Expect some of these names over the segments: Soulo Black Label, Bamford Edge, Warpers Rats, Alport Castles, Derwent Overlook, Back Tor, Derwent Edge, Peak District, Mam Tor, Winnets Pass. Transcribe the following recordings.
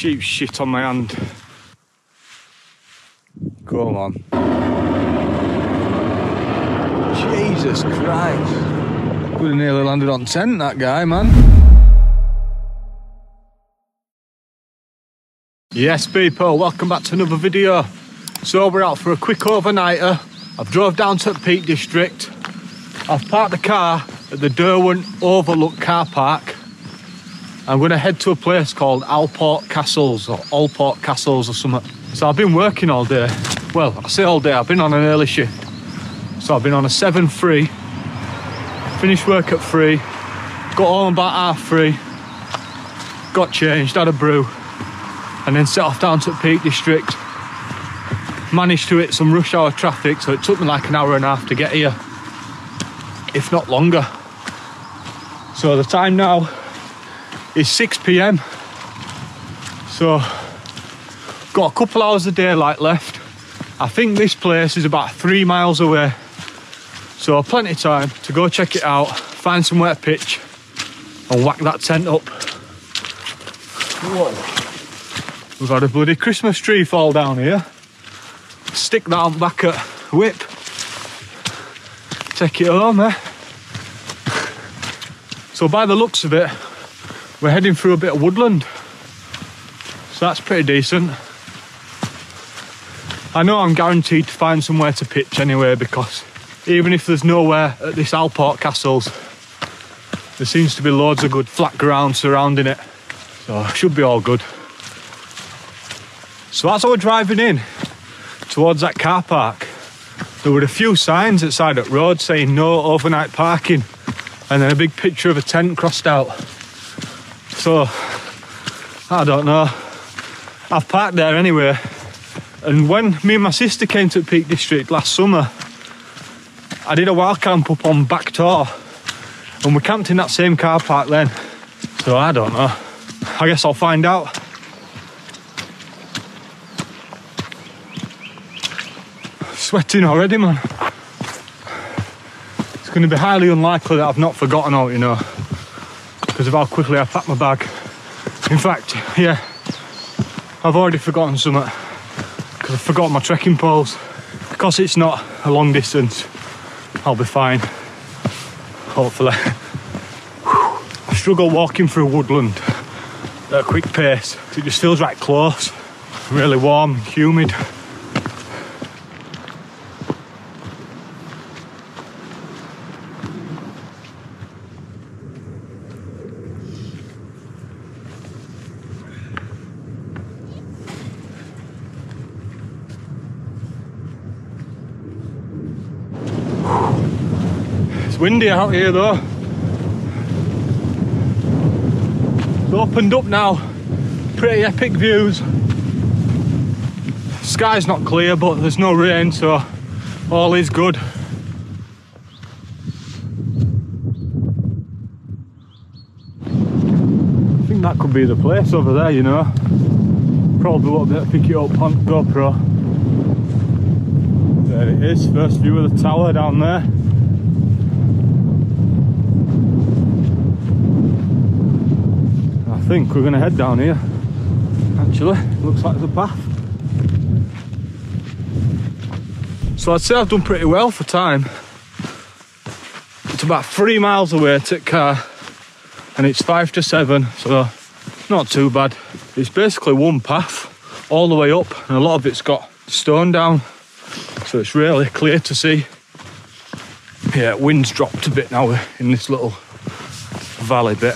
sheep shit on my hand. Come on. Jesus Christ. Could have nearly landed on 10, that guy, man. Yes people, welcome back to another video. So we're out for a quick overnighter. I've drove down to Peak District. I've parked the car at the Derwent Overlook car park. I'm going to head to a place called Alport Castles or something. So I've been working all day. Well, I say all day, I've been on an early shift. So I've been on a 7-3. Finished work at 3. Got home about 3:30. Got changed, had a brew. And then set off down to Peak District. Managed to hit some rush hour traffic, so it took me like an hour and a half to get here, if not longer. So the time now is 6 p.m. So got a couple hours of daylight left. I think this place is about 3 miles away, so plenty of time to go check it out, find somewhere to pitch and whack that tent up. Whoa. We've had a bloody Christmas tree fall down here. Stick that on back at whip. Take it home, eh? So by the looks of it, we're heading through a bit of woodland. So that's pretty decent. I know I'm guaranteed to find somewhere to pitch anyway, because even if there's nowhere at this Alport Castles, there seems to be loads of good flat ground surrounding it. So it should be all good. So as I was driving in towards that car park, there were a few signs outside at road saying no overnight parking, and then a big picture of a tent crossed out. So I don't know, I've parked there anyway. And when me and my sister came to Peak District last summer, I did a wild camp up on Back Tor, and we camped in that same car park then. So I don't know, I guess I'll find out. Sweating already, man. It's going to be highly unlikely that I've not forgotten all, you know, because of how quickly I packed my bag. In fact, yeah, I've already forgotten something, because I've forgotten my trekking poles. Because it's not a long distance, I'll be fine, hopefully. I struggle walking through woodland at a quick pace. It just feels right close, really warm and humid. Windy out here though. It's opened up now. Pretty epic views. Sky's not clear, but there's no rain, so all is good. I think that could be the place over there, you know. Probably won't be able to pick it up on GoPro. There it is, first view of the tower down there. I think we're going to head down here, actually. Looks like there's a path. So I'd say I've done pretty well for time. It's about 3 miles away, take car, and it's 5 to 7, so not too bad. It's basically one path all the way up, and a lot of it's got stone down, so it's really clear to see. Yeah, wind's dropped a bit now in this little valley bit.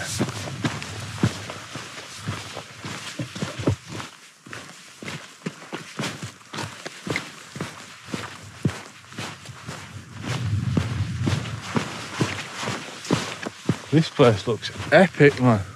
This place looks epic, man. Oh,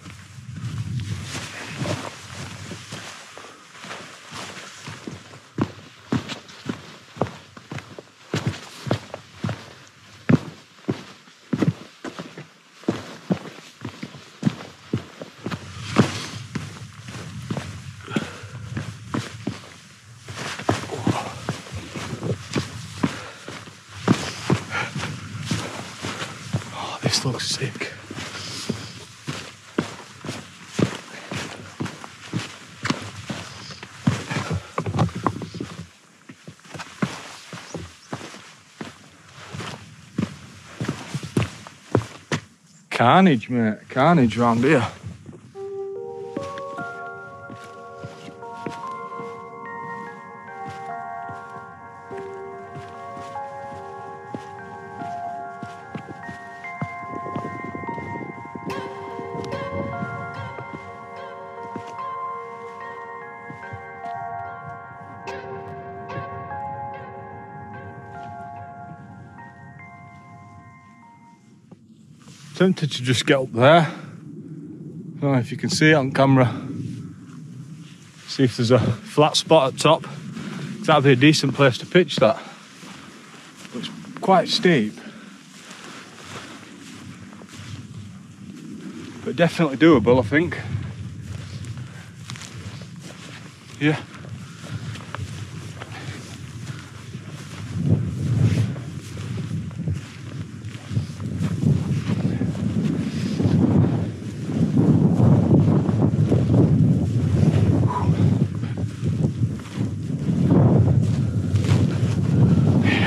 this looks sick. Carnage, mate. Carnage round here. Tempted to just get up there. I don't know if you can see it on camera. See if there's a flat spot at top. That'd be a decent place to pitch that. It's quite steep. But definitely doable, I think. Yeah.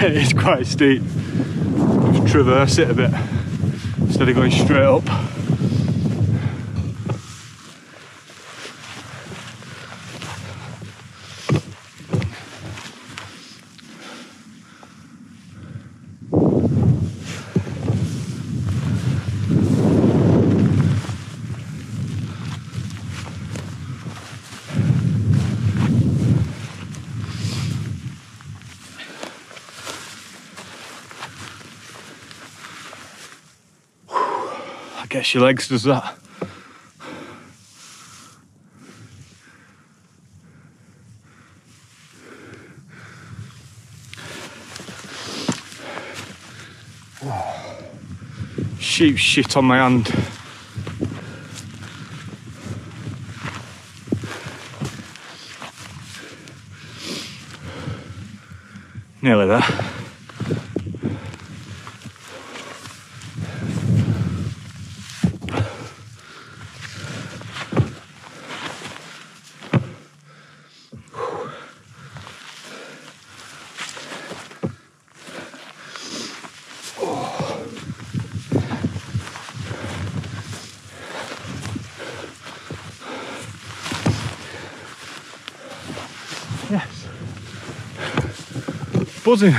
It's quite steep. Just traverse it a bit instead of going straight up. Guess your legs does that. Oh, sheep shit on my hand. Nearly there. Buzzing.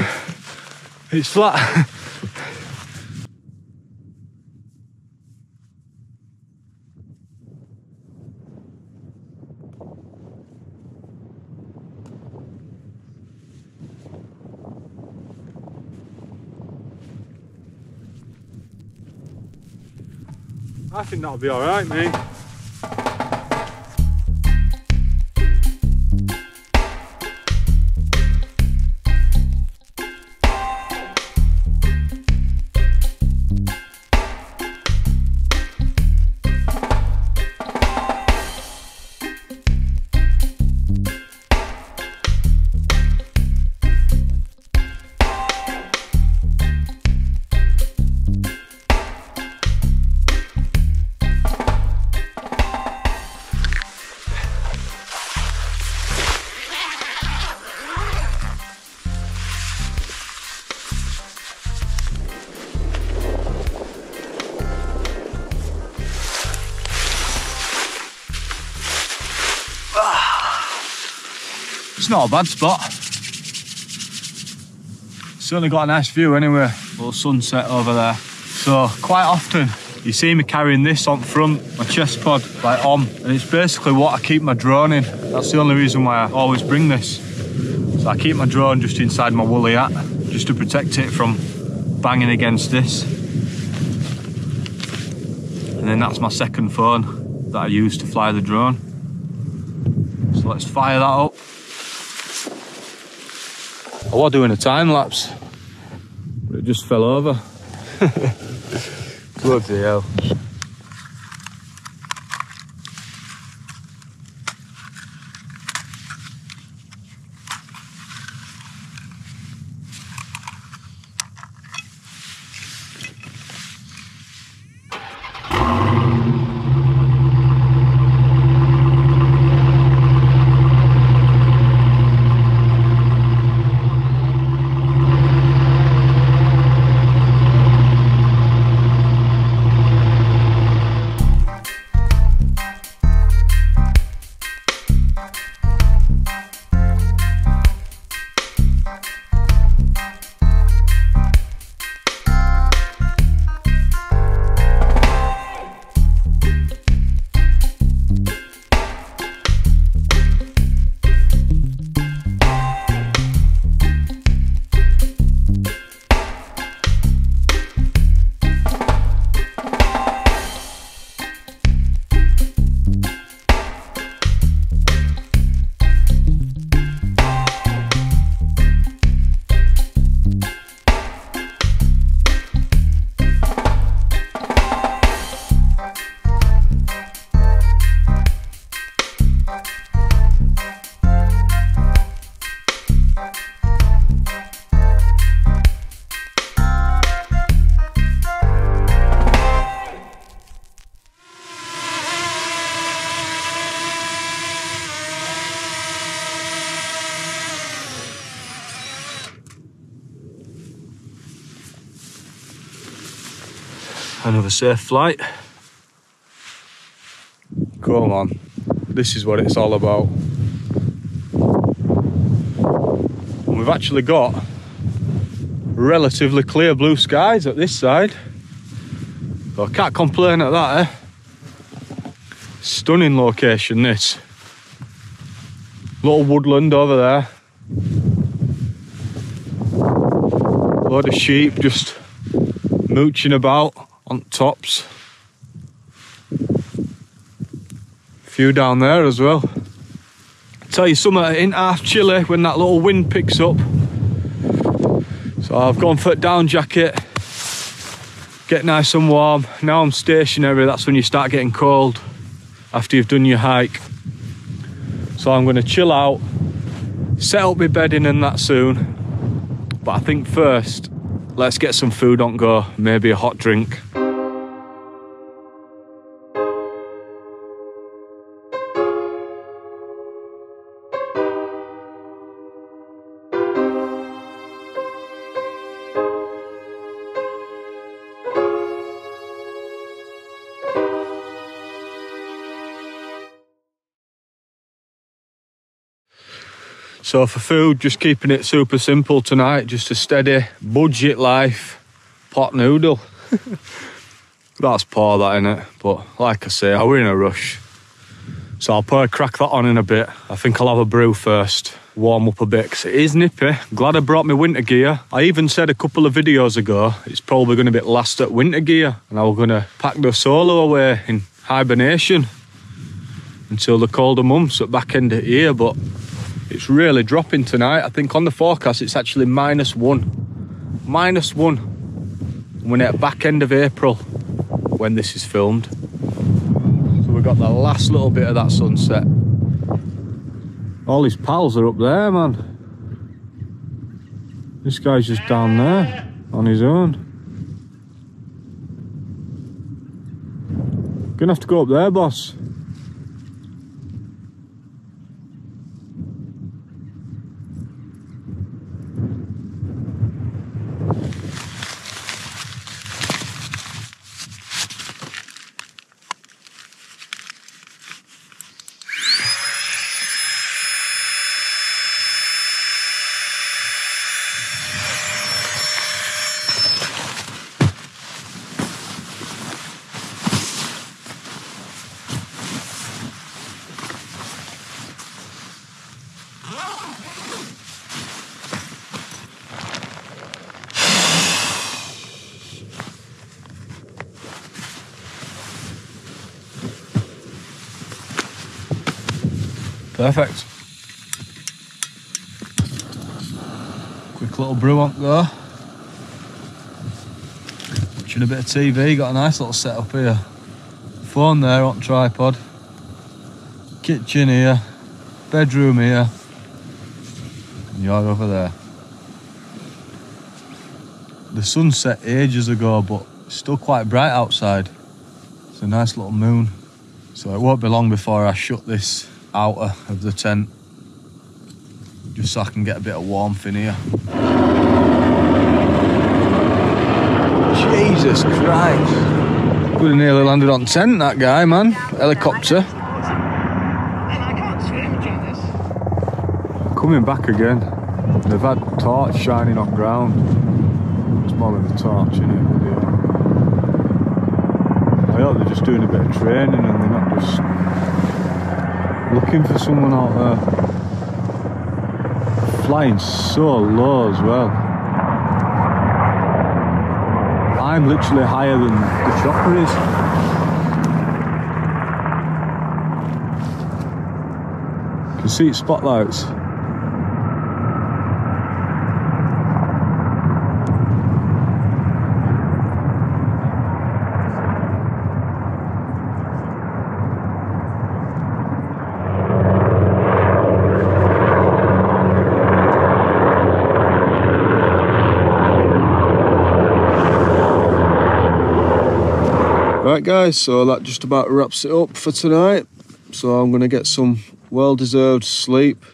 It's flat. I think that'll be all right, mate. It's not a bad spot. Certainly got a nice view anyway. Little sunset over there. So quite often you see me carrying this on front, my chest pod, like on. And it's basically what I keep my drone in. That's the only reason why I always bring this. So I keep my drone just inside my woolly hat, just to protect it from banging against this. And then that's my second phone that I use to fly the drone. So let's fire that up. I was doing a time lapse, but it just fell over. Bloody hell. Another safe flight. Come on, this is what it's all about. And we've actually got relatively clear blue skies at this side, so I can't complain at that, eh? Stunning location this. Little woodland over there. Load of sheep just mooching about on tops. A few down there as well. I tell you, summer in half chilly when that little wind picks up. So I've gone for a down jacket, get nice and warm. Now I'm stationary, that's when you start getting cold after you've done your hike. So I'm going to chill out, set up my bedding and that soon. But I think first, let's get some food on go, maybe a hot drink. So for food, just keeping it super simple tonight, just a steady budget life pot noodle. That's poor, that, isn't it? But like I say, we're in a rush. So I'll probably crack that on in a bit. I think I'll have a brew first, warm up a bit, because it is nippy. Glad I brought my winter gear. I even said a couple of videos ago, it's probably going to be last at winter gear, and I was going to pack the Solo away in hibernation until the colder months at back end of the year, but it's really dropping tonight. I think on the forecast it's actually -1. -1. And we're at back end of April when this is filmed. So we've got the last little bit of that sunset. All his pals are up there, man. This guy's just down there on his own. Gonna have to go up there, boss. Perfect. Quick little brew on go. Watching a bit of TV, got a nice little setup here. Phone there on tripod. Kitchen here. Bedroom here. And you're over there. The sun set ages ago, but it's still quite bright outside. It's a nice little moon. So it won't be long before I shut this outer of the tent, just so I can get a bit of warmth in here. Jesus Christ! Could have nearly landed on tent, that guy, man. Helicopter. Coming back again. They've had torch shining on ground. It's more than the torch, isn't it? Yeah. I hope they're just doing a bit of training and they're not just looking for someone out there. Flying so low as well. I'm literally higher than the chopper is. You can see its spotlights. Right guys, so that just about wraps it up for tonight. So I'm going to get some well-deserved sleep.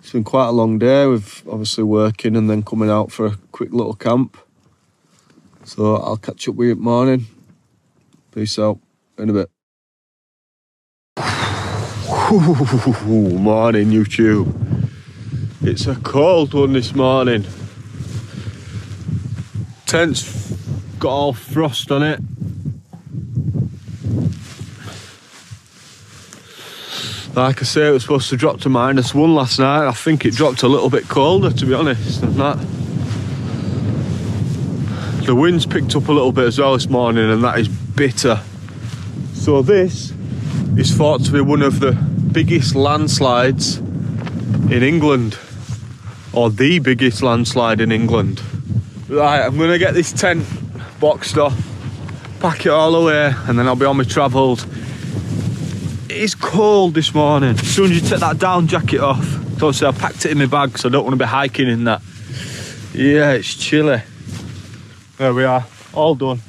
It's been quite a long day with obviously working and then coming out for a quick little camp. So I'll catch up with you in the morning. Peace out. In a bit. Ooh, morning, YouTube. It's a cold one this morning. Tent's got all frost on it. Like I say, it was supposed to drop to -1 last night. I think it dropped a little bit colder, to be honest, than that. The wind's picked up a little bit as well this morning, and that is bitter. So this is thought to be one of the biggest landslides in England, or the biggest landslide in England. Right, I'm gonna get this tent boxed off, pack it all away, and then I'll be on my travels. It's cold this morning. As soon as you take that down jacket off, don't say I packed it in my bag, so I don't want to be hiking in that. Yeah, it's chilly. There we are, all done.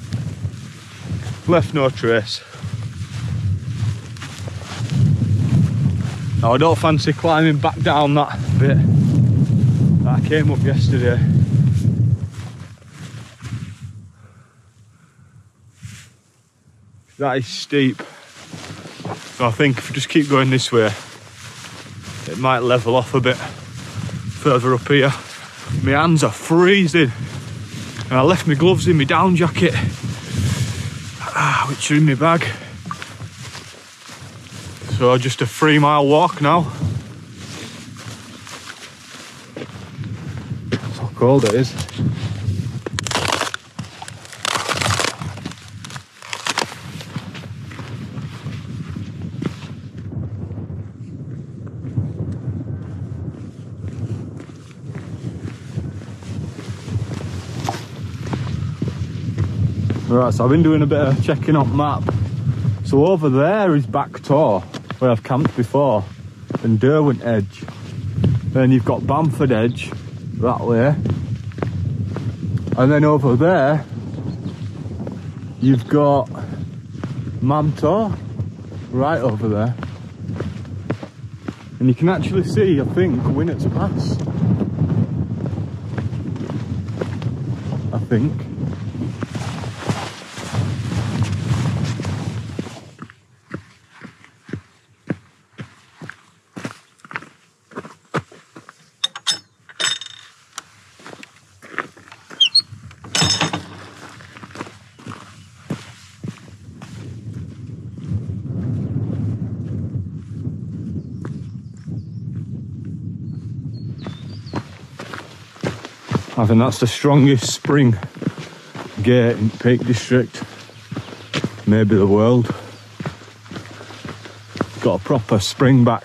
Left no trace. Now I don't fancy climbing back down that bit that I came up yesterday. That is steep. So I think if we just keep going this way, it might level off a bit further up here. My hands are freezing, and I left my gloves in my down jacket, which are in my bag. So just a 3-mile walk now. That's how cold it is. Right, so I've been doing a bit of checking up map. So over there is Back Tor, where I've camped before, and Derwent Edge. Then you've got Bamford Edge, that way. And then over there, you've got Mam Tor, right over there. And you can actually see, I think, Winnets Pass. I think. I think that's the strongest spring gate in Peak District, maybe the world. Got a proper spring back.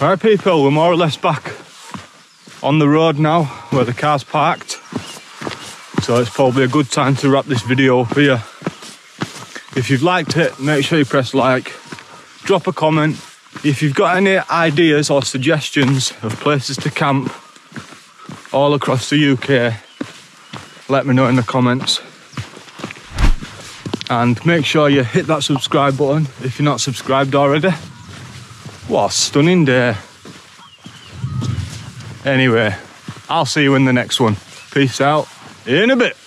Alright people, we're more or less back on the road now, where the car's parked, so it's probably a good time to wrap this video up here. If you've liked it, make sure you press like, drop a comment. If you've got any ideas or suggestions of places to camp all across the UK, let me know in the comments. And make sure you hit that subscribe button if you're not subscribed already. What a stunning day. Anyway, I'll see you in the next one. Peace out. In a bit.